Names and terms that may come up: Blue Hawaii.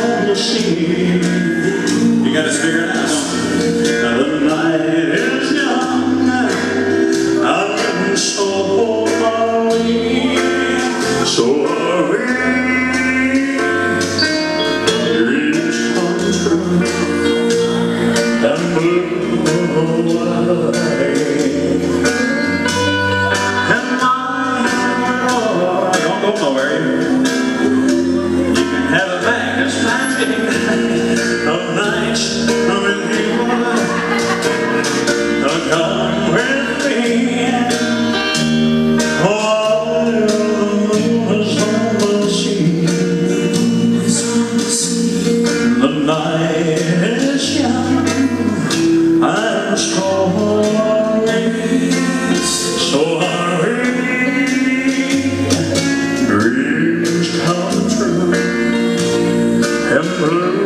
You gotta figure it out. The night is young, I'm so lonely, so dreams come true, and blue Hawaii, and my heart, don't go nowhere. Dreams come true.